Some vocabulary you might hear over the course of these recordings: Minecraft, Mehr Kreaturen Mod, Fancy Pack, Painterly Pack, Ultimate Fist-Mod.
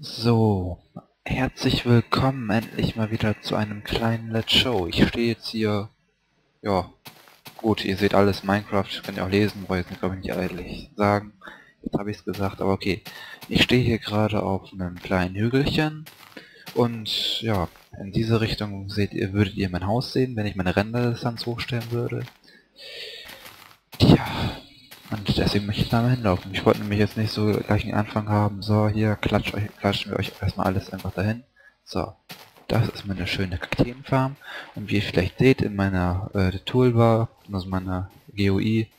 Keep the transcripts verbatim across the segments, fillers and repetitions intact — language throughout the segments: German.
So, herzlich willkommen endlich mal wieder zu einem kleinen Let's Show. Ich stehe jetzt hier, ja, gut, ihr seht alles Minecraft, könnt ihr auch lesen, wollte ich glaube ich nicht ehrlich sagen, jetzt habe ich es gesagt, aber okay. Ich stehe hier gerade auf einem kleinen Hügelchen und ja, in diese Richtung seht ihr, würdet ihr mein Haus sehen, wenn ich meine Renderdistanz hochstellen würde. Tja. Und deswegen möchte ich da mal hinlaufen. Ich wollte nämlich jetzt nicht so gleich einen Anfang haben. So, hier klatsch euch, klatschen wir euch erstmal alles einfach dahin. So, das ist meine schöne Kakteenfarm. Und wie ihr vielleicht seht, in meiner äh, Toolbar, also meiner G U I,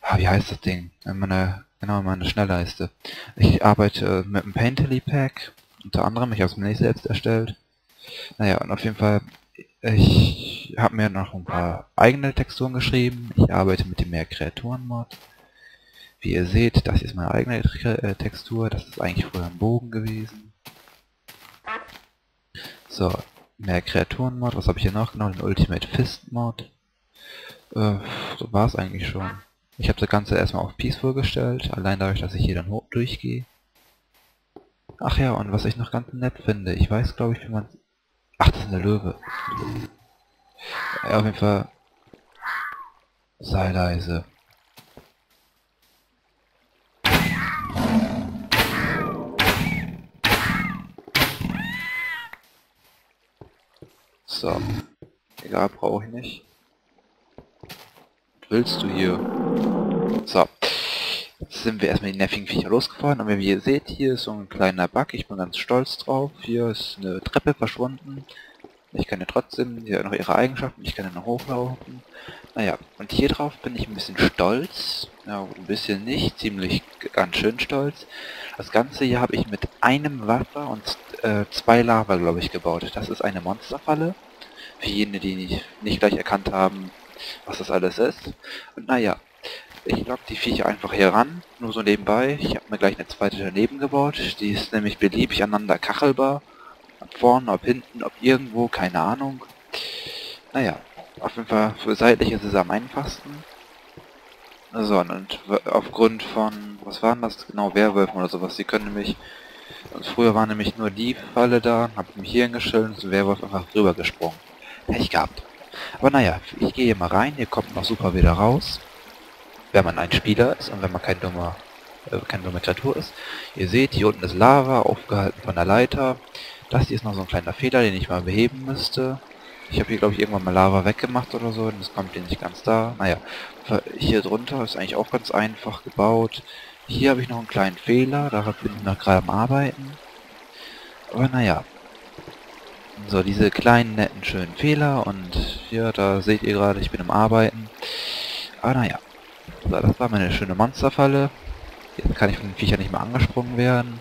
ah, wie heißt das Ding? In meiner, genau, in meiner Schnellleiste. Ich arbeite mit einem Painterly Pack, unter anderem, ich habe es mir nicht selbst erstellt. Naja, und auf jeden Fall, ich habe mir noch ein paar eigene Texturen geschrieben. Ich arbeite mit dem Mehr Kreaturen Mod. Wie ihr seht, das hier ist meine eigene Textur. Das ist eigentlich früher ein Bogen gewesen. So, Mehr Kreaturen Mod. Was habe ich hier noch? Genau, den Ultimate Fist-Mod. Äh, so war es eigentlich schon. Ich habe das Ganze erstmal auf Peaceful gestellt. Allein dadurch, dass ich hier dann hoch durchgehe. Ach ja, und was ich noch ganz nett finde. Ich weiß, glaube ich, wie man... Ach, das ist eine Löwe. Ja, auf jeden Fall. Sei leise. So. Egal, brauche ich nicht. Was willst du hier? So. Jetzt sind wir erstmal die nervigen Viecher losgefahren und wie ihr seht, hier ist so ein kleiner Bug, ich bin ganz stolz drauf, hier ist eine Treppe verschwunden, ich kann ja trotzdem, hier noch ihre Eigenschaften, ich kann ja noch hochlaufen, naja, und hier drauf bin ich ein bisschen stolz, ja, ein bisschen nicht, ziemlich ganz schön stolz, das Ganze hier habe ich mit einem Wasser und äh, zwei Lava, glaube ich, gebaut, das ist eine Monsterfalle, für jene, die nicht, nicht gleich erkannt haben, was das alles ist, und naja, ich lock die Viecher einfach hier ran, nur so nebenbei. Ich habe mir gleich eine zweite daneben gebaut. Die ist nämlich beliebig aneinander kachelbar. Ob vorne, ob hinten, ob irgendwo, keine Ahnung. Naja, auf jeden Fall für seitlich ist es am einfachsten. So, und aufgrund von, was waren das genau, Werwölfen oder sowas, die können nämlich, also früher waren nämlich nur die Falle da, habe mich hier hingestellt und zum Werwolf einfach drüber gesprungen. Pech gehabt. Aber naja, ich gehe hier mal rein, hier kommt noch super wieder raus. Wenn man ein Spieler ist und wenn man kein dummer, äh, keine dumme Kreatur ist. Ihr seht, hier unten ist Lava, aufgehalten von der Leiter. Das hier ist noch so ein kleiner Fehler, den ich mal beheben müsste. Ich habe hier, glaube ich, irgendwann mal Lava weggemacht oder so, das kommt hier nicht ganz da. Naja, hier drunter ist eigentlich auch ganz einfach gebaut. Hier habe ich noch einen kleinen Fehler, daran bin ich noch gerade am Arbeiten. Aber naja. So, diese kleinen, netten, schönen Fehler und hier, da seht ihr gerade, ich bin am Arbeiten. Aber naja. So, das war meine schöne Monsterfalle. Jetzt kann ich von den Viechern nicht mehr angesprungen werden.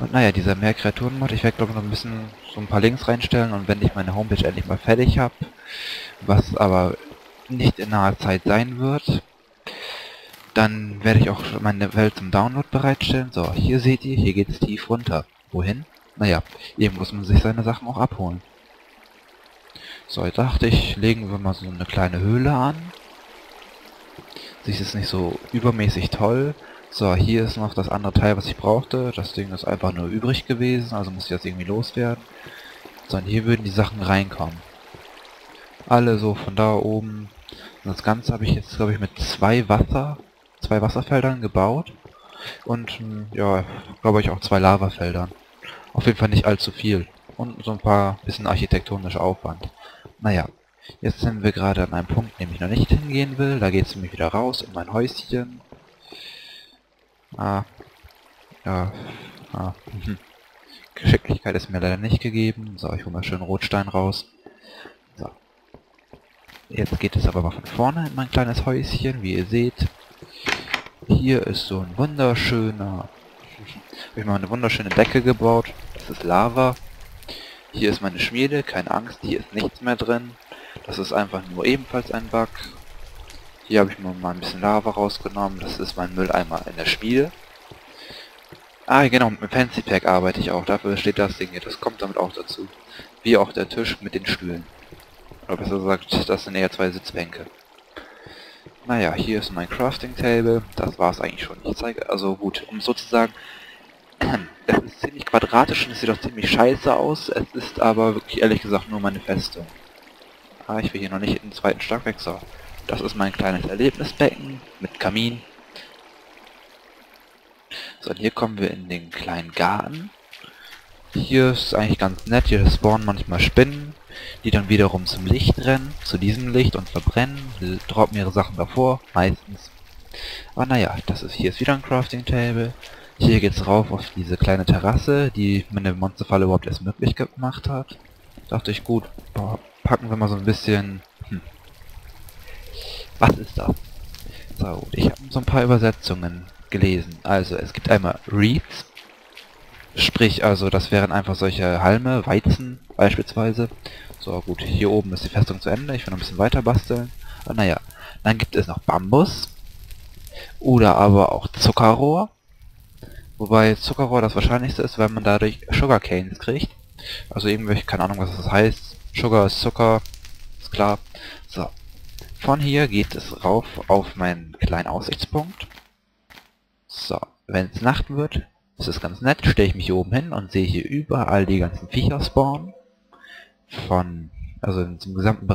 Und naja, dieser Mehr Kreaturen-Mod, ich werde glaube ich noch ein bisschen so ein paar Links reinstellen und wenn ich meine Homepage endlich mal fertig habe, was aber nicht in naher Zeit sein wird, dann werde ich auch meine Welt zum Download bereitstellen. So, hier seht ihr, hier geht es tief runter. Wohin? Naja, eben muss man sich seine Sachen auch abholen. So, jetzt dachte ich, legen wir mal so eine kleine Höhle an. Ist nicht so übermäßig toll. So, hier ist noch das andere Teil, was ich brauchte. Das Ding ist einfach nur übrig gewesen, also muss ich das irgendwie loswerden. So, und hier würden die Sachen reinkommen. Alle so von da oben. Und das Ganze habe ich jetzt, glaube ich, mit zwei Wasser, zwei Wasserfeldern gebaut. Und, ja, glaube ich auch zwei Lavafeldern. Auf jeden Fall nicht allzu viel. Und so ein paar bisschen architektonischer Aufwand. Naja. Jetzt sind wir gerade an einem Punkt, dem ich noch nicht hingehen will. Da geht es nämlich wieder raus in mein Häuschen. Ah. Ja. Ah. Mhm. Geschicklichkeit ist mir leider nicht gegeben. So, ich hole mal schön Rotstein raus. So. Jetzt geht es aber mal von vorne in mein kleines Häuschen, wie ihr seht. Hier ist so ein wunderschöner... habe ich mal eine wunderschöne Decke gebaut. Das ist Lava. Hier ist meine Schmiede, keine Angst, hier ist nichts mehr drin. Das ist einfach nur ebenfalls ein Bug. Hier habe ich nur mal ein bisschen Lava rausgenommen. Das ist mein Mülleimer in der Schmiede. Ah, genau, mit dem Fancy Pack arbeite ich auch. Dafür steht das Ding hier. Das kommt damit auch dazu. Wie auch der Tisch mit den Stühlen. Oder besser gesagt, das sind eher zwei Sitzbänke. Naja, hier ist mein Crafting Table. Das war es eigentlich schon. Ich zeige, also gut, um sozusagen Das ist ziemlich quadratisch und es sieht auch ziemlich scheiße aus. Es ist aber wirklich ehrlich gesagt nur meine Festung. Ah, ich will hier noch nicht in den zweiten Stockwerk. So, das ist mein kleines Erlebnisbecken mit Kamin. So, und hier kommen wir in den kleinen Garten. Hier ist eigentlich ganz nett, hier spawnen manchmal Spinnen, die dann wiederum zum Licht rennen, zu diesem Licht und verbrennen, die droppen ihre Sachen davor, meistens. Aber naja, das ist, hier ist wieder ein Crafting Table. Hier geht's rauf auf diese kleine Terrasse, die meine Monsterfalle überhaupt erst möglich gemacht hat. Dachte ich, gut, boah, packen wir mal so ein bisschen... Hm. Was ist das? So gut, ich habe so ein paar Übersetzungen gelesen. Also, es gibt einmal Reeds. Sprich, also das wären einfach solche Halme, Weizen beispielsweise. So gut, hier oben ist die Festung zu Ende. Ich will noch ein bisschen weiter basteln. Aber naja, dann gibt es noch Bambus. Oder aber auch Zuckerrohr. Wobei Zuckerrohr das Wahrscheinlichste ist, weil man dadurch Sugarcanes kriegt. Also irgendwelche, keine Ahnung was das heißt. Sugar ist Zucker, ist klar. So, von hier geht es rauf auf meinen kleinen Aussichtspunkt. So, wenn es Nacht wird... Das ist ganz nett, stelle ich mich hier oben hin und sehe hier überall die ganzen Viecher spawnen. Von, also im gesamten